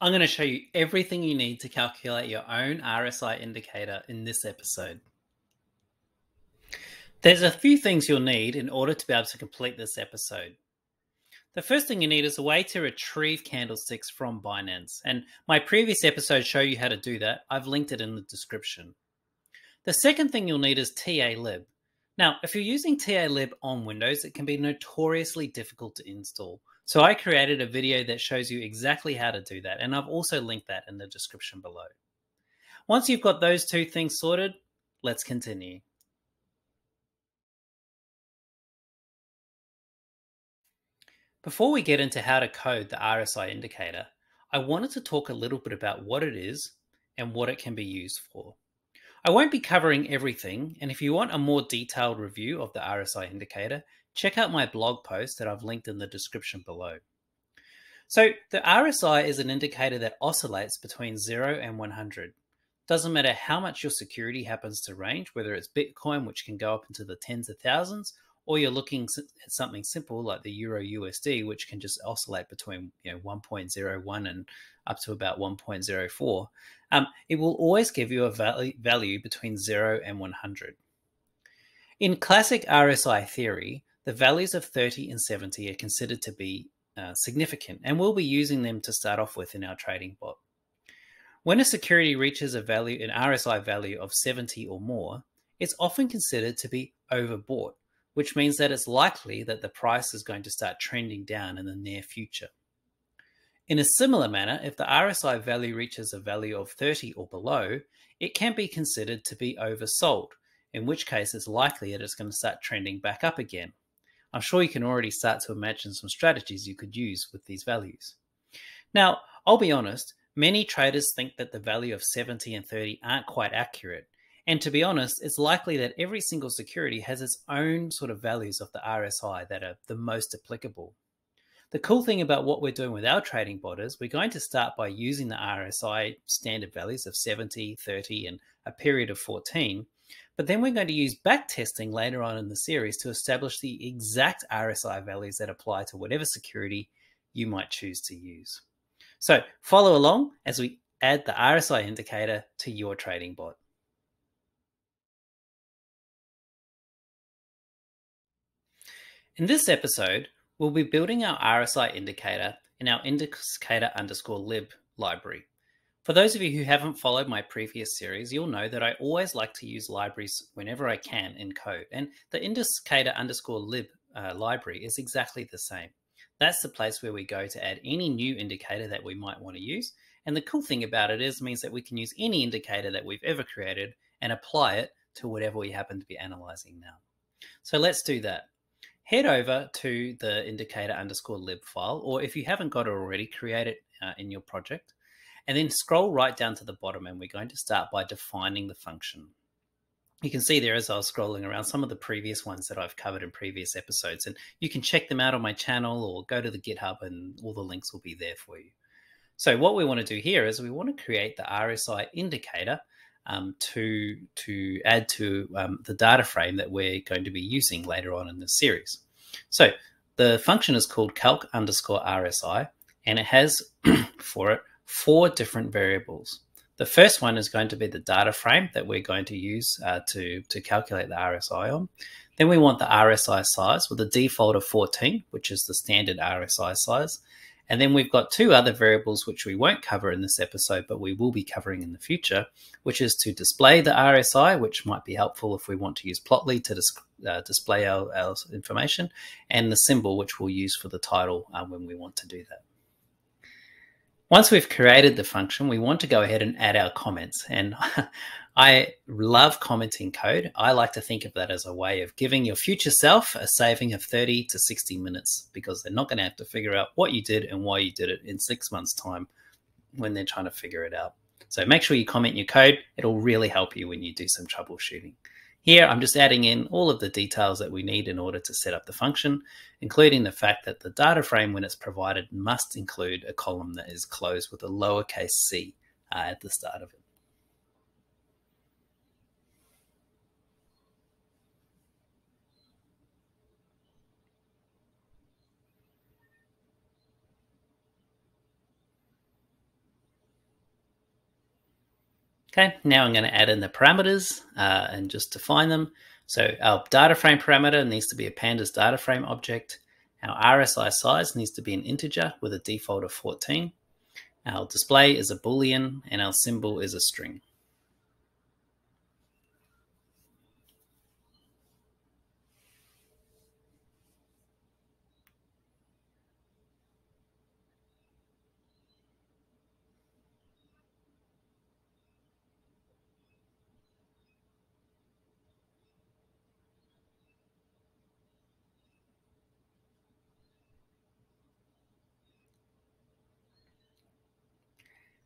I'm going to show you everything you need to calculate your own RSI indicator in this episode. There's a few things you'll need in order to be able to complete this episode. The first thing you need is a way to retrieve candlesticks from Binance, and my previous episodes show you how to do that. I've linked it in the description. The second thing you'll need is TA-Lib. Now, if you're using TA-Lib on Windows, it can be notoriously difficult to install. So I created a video that shows you exactly how to do that, and I've also linked that in the description below. Once you've got those two things sorted, let's continue. Before we get into how to code the RSI indicator, I wanted to talk a little bit about what it is and what it can be used for. I won't be covering everything, and if you want a more detailed review of the RSI indicator, check out my blog post that I've linked in the description below. So the RSI is an indicator that oscillates between 0 and 100. Doesn't matter how much your security happens to range, whether it's Bitcoin, which can go up into the tens of thousands, or you're looking at something simple like the Euro USD, which can just oscillate between 1.01 and up to about 1.04. It will always give you a value between 0 and 100. In classic RSI theory, the values of 30 and 70 are considered to be significant, and we'll be using them to start off with in our trading bot. When a security reaches a value, an RSI value of 70 or more, it's often considered to be overbought, which means that it's likely that the price is going to start trending down in the near future. In a similar manner, if the RSI value reaches a value of 30 or below, it can be considered to be oversold, in which case it's likely that it's going to start trending back up again. I'm sure you can already start to imagine some strategies you could use with these values. Now, I'll be honest, many traders think that the value of 70 and 30 aren't quite accurate. And to be honest, it's likely that every single security has its own sort of values of the RSI that are the most applicable. The cool thing about what we're doing with our trading bot is we're going to start by using the RSI standard values of 70, 30, and a period of 14. But then we're going to use backtesting later on in the series to establish the exact RSI values that apply to whatever security you might choose to use. So follow along as we add the RSI indicator to your trading bot. In this episode, we'll be building our RSI indicator in our indicator_lib library. For those of you who haven't followed my previous series, you'll know that I always like to use libraries whenever I can in code, and the indicator_lib library is exactly the same. That's the place where we go to add any new indicator that we might want to use, and the cool thing about it is means that we can use any indicator that we've ever created and apply it to whatever we happen to be analyzing now. So let's do that. Head over to the indicator_lib file, or if you haven't got it already, create it in your project. And then scroll right down to the bottom, and we're going to start by defining the function. You can see there as I was scrolling around some of the previous ones that I've covered in previous episodes, and you can check them out on my channel or go to the GitHub and all the links will be there for you. So what we want to do here is we want to create the RSI indicator to add to the data frame that we're going to be using later on in this series. So the function is called calc_RSI, and it has for it four different variables. The first one is going to be the data frame that we're going to use to calculate the RSI on. Then we want the RSI size with a default of 14, which is the standard RSI size. And then we've got two other variables which we won't cover in this episode, but we will be covering in the future, which is to display the RSI, which might be helpful if we want to use Plotly to display our information, and the symbol, which we'll use for the title when we want to do that. Once we've created the function, we want to go ahead and add our comments. And I love commenting code. I like to think of that as a way of giving your future self a saving of 30 to 60 minutes, because they're not going to have to figure out what you did and why you did it in 6 months' time when they're trying to figure it out. So make sure you comment your code. It'll really help you when you do some troubleshooting. Here, I'm just adding in all of the details that we need in order to set up the function, including the fact that the data frame, when it's provided, must include a column that is closed with a lowercase c at the start of it. Okay, now I'm going to add in the parameters and just define them. So our data frame parameter needs to be a pandas data frame object. Our RSI size needs to be an integer with a default of 14. Our display is a Boolean and our symbol is a string.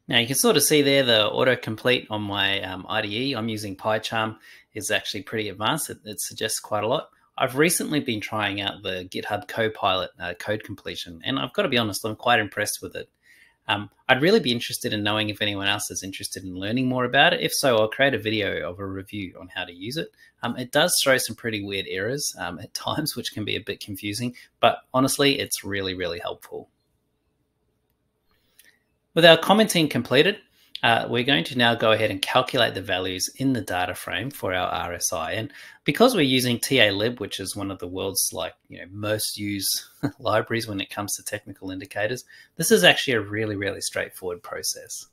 Now you can sort of see there the autocomplete on my IDE. I'm using PyCharm. It's actually pretty advanced. It suggests quite a lot. I've recently been trying out the GitHub Copilot code completion, and I've got to be honest, I'm quite impressed with it. I'd really be interested in knowing if anyone else is interested in learning more about it. If so, I'll create a video of a review on how to use it. It does throw some pretty weird errors at times, which can be a bit confusing, but honestly, it's really, really helpful. With our commenting completed, we're going to now go ahead and calculate the values in the data frame for our RSI. And because we're using TA-Lib, which is one of the world's most used libraries when it comes to technical indicators, this is actually a really, really straightforward process.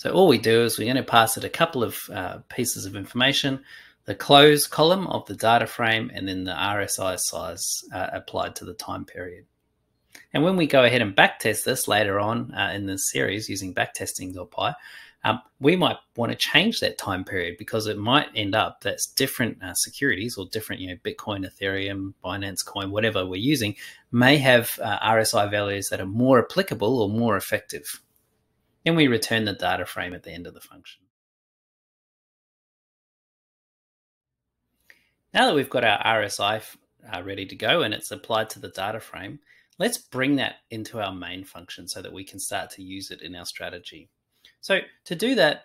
So all we do is we're going to pass it a couple of pieces of information, the close column of the data frame, and then the RSI size applied to the time period. And when we go ahead and backtest this later on in this series using backtesting.py, we might want to change that time period because it might end up that's different securities or different, Bitcoin, Ethereum, Binance Coin, whatever we're using, may have RSI values that are more applicable or more effective. Then we return the data frame at the end of the function. Now that we've got our RSI ready to go and it's applied to the data frame, let's bring that into our main function so that we can start to use it in our strategy. So to do that,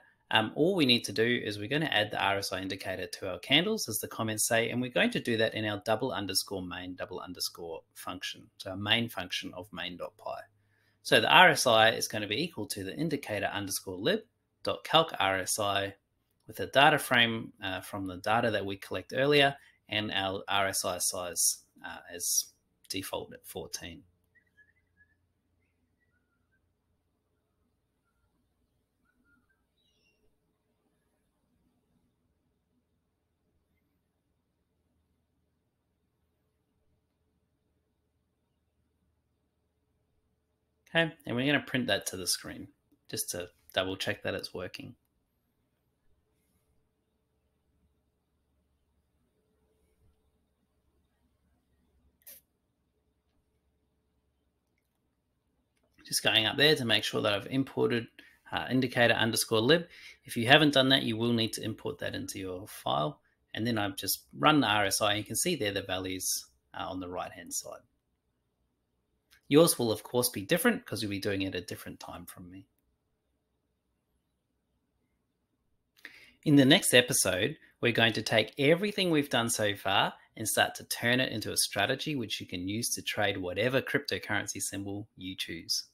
all we need to do is we're going to add the RSI indicator to our candles, as the comments say, and we're going to do that in our _main__ function, so our main function of main.py. So the RSI is going to be equal to the indicator_lib.calc_RSI with a data frame from the data that we collect earlier and our RSI size as default at 14. Okay, and we're going to print that to the screen just to double check that it's working. Just going up there to make sure that I've imported indicator_lib. If you haven't done that, you will need to import that into your file. And then I've just run the RSI. You can see there the values on the right-hand side. Yours will, of course, be different because you'll be doing it at a different time from me. In the next episode, we're going to take everything we've done so far and start to turn it into a strategy which you can use to trade whatever cryptocurrency symbol you choose.